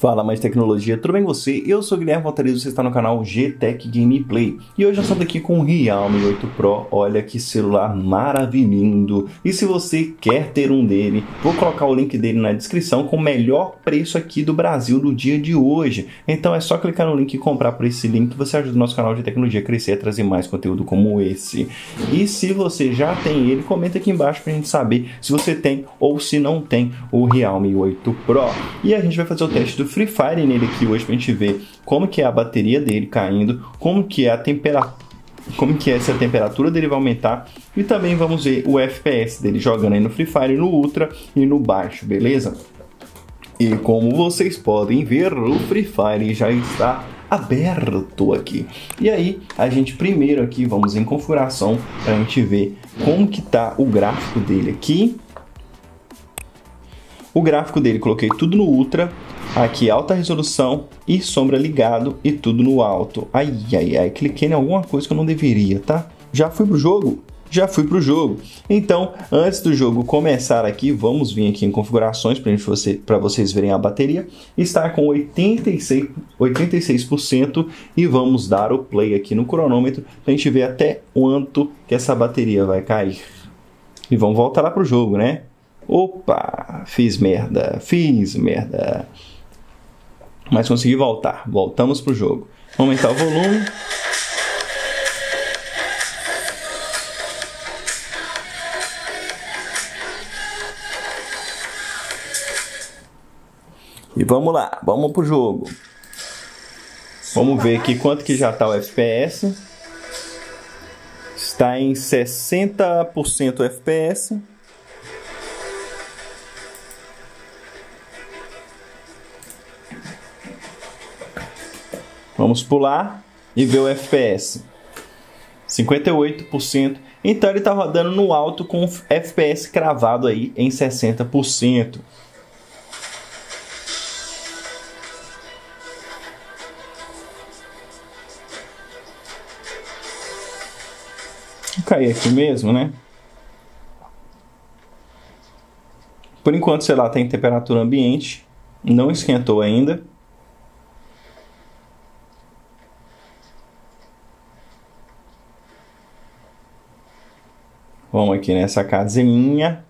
Fala mais tecnologia, tudo bem com você? Eu sou o Guilherme Valtariz, você está no canal G Tec Gameplay. E hoje nós estamos aqui com o Realme 8 Pro, olha que celular maravilhoso. E se você quer ter um dele, vou colocar o link dele na descrição com o melhor preço aqui do Brasil no dia de hoje. Então é só clicar no link e comprar por esse link, você ajuda o nosso canal de tecnologia a crescer e trazer mais conteúdo como esse. E se você já tem ele, comenta aqui embaixo para a gente saber se você tem ou se não tem o Realme 8 Pro. E a gente vai fazer o teste do Free Fire nele aqui hoje pra gente ver como que é a bateria dele caindo, como que é a temperatura, como que é se a temperatura dele vai aumentar, e também vamos ver o FPS dele jogando aí no Free Fire, no Ultra e no baixo, beleza? E como vocês podem ver, o Free Fire já está aberto aqui. E aí, a gente primeiro aqui vamos em configuração pra gente ver como que tá o gráfico dele aqui. O gráfico dele coloquei tudo no Ultra. Aqui alta resolução e sombra ligado e tudo no alto. Cliquei em alguma coisa que eu não deveria, tá? Já fui pro jogo. Então, antes do jogo começar aqui, vamos vir aqui em configurações para vocês verem a bateria. Está com 86% e vamos dar o play aqui no cronômetro para a gente ver até quanto que essa bateria vai cair. E vamos voltar lá pro jogo, né? Opa, fiz merda. Mas consegui voltar. Voltamos pro jogo. Vamos aumentar o volume. E vamos lá. Vamos pro jogo. Vamos ver aqui quanto que já tá o FPS. Está em 60% FPS. Vamos pular e ver o FPS, 58%, então ele está rodando no alto com o FPS cravado aí em 60%. Vou cair aqui mesmo, né? Por enquanto, sei lá, tem temperatura ambiente, não esquentou ainda. Vamos aqui nessa casinha,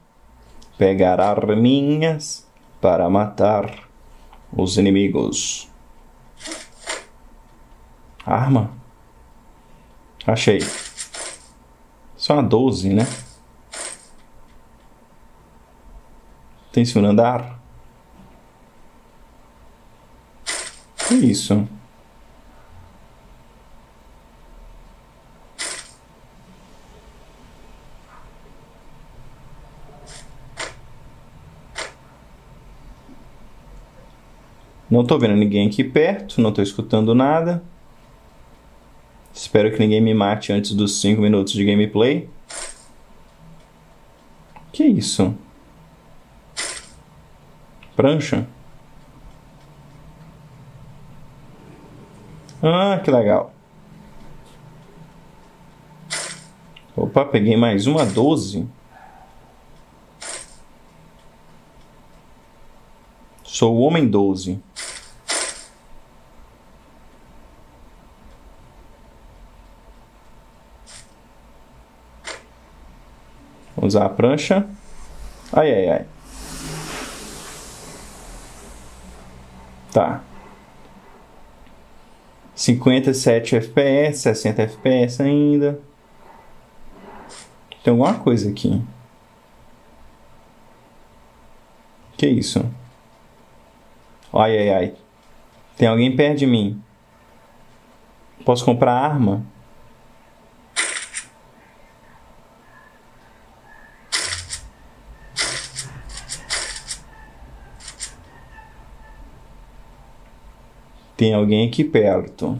pegar arminhas para matar os inimigos. Arma? Achei. Só uma 12, né? Tem segundo andar? Que isso? Não tô vendo ninguém aqui perto, não tô escutando nada. Espero que ninguém me mate antes dos 5 minutos de gameplay. Que isso? Prancha? Ah, que legal. Opa, peguei mais uma 12. Sou o homem 12. Vamos usar a prancha. Ai. Tá. 57 FPS, 60 FPS ainda. Tem alguma coisa aqui. Que isso? Ai. Tem alguém perto de mim. Posso comprar arma? Tem alguém aqui perto.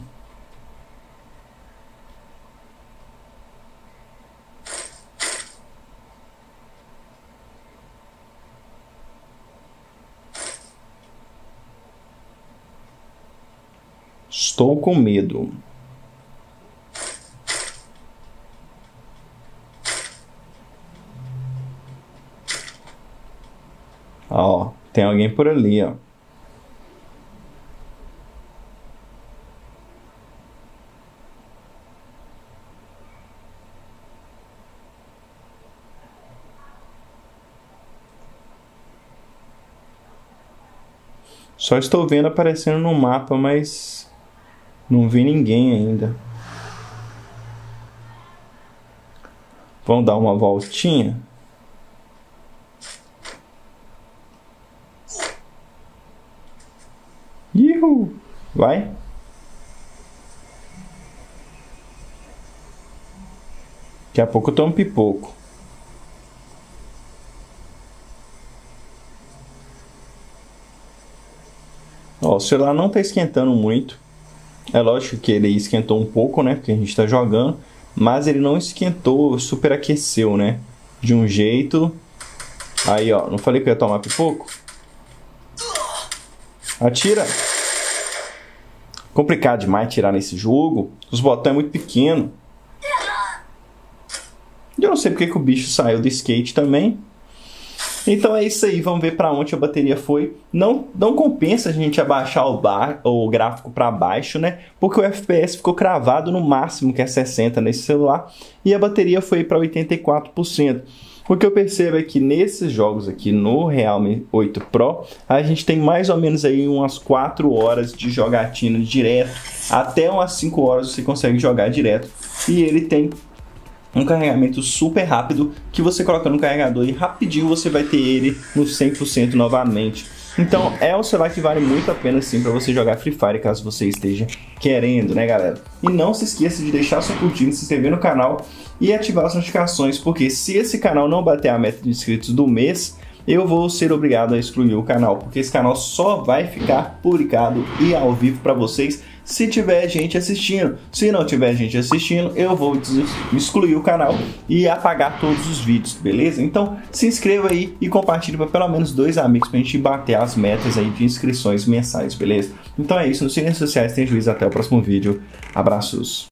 Estou com medo. Ó, tem alguém por ali, ó. Só estou vendo aparecendo no mapa, mas não vi ninguém ainda. Vamos dar uma voltinha. Ihu! Vai! Daqui a pouco eu tomo pipoco. Ó, o celular não tá esquentando muito. É lógico que ele esquentou um pouco, né? Porque a gente tá jogando. Mas ele não esquentou, superaqueceu, né? De um jeito. Aí, ó. Não falei que eu ia tomar pipoco? Atira! Complicado demais atirar nesse jogo. Os botões é muito pequeno. Eu não sei porque que o bicho saiu do skate também. Então é isso aí, vamos ver para onde a bateria foi. Não compensa a gente abaixar o gráfico para baixo, né? Porque o FPS ficou cravado no máximo, que é 60 nesse celular. E a bateria foi para 84%. O que eu percebo é que nesses jogos aqui, no Realme 8 Pro, a gente tem mais ou menos aí umas 4 horas de jogatina direto. Até umas 5 horas você consegue jogar direto. E ele tem um carregamento super rápido, que você coloca no carregador e rapidinho você vai ter ele no 100% novamente. Então é um celular que vale muito a pena sim para você jogar Free Fire, caso você esteja querendo, né galera? E não se esqueça de deixar seu curtindo, se inscrever no canal e ativar as notificações, porque se esse canal não bater a meta de inscritos do mês, eu vou ser obrigado a excluir o canal, porque esse canal só vai ficar publicado e ao vivo para vocês se tiver gente assistindo. Se não tiver gente assistindo, eu vou excluir o canal e apagar todos os vídeos, beleza? Então se inscreva aí e compartilhe para pelo menos 2 amigos para a gente bater as metas aí de inscrições mensais, beleza? Então é isso, nos redes sociais tem juízo, até o próximo vídeo, abraços!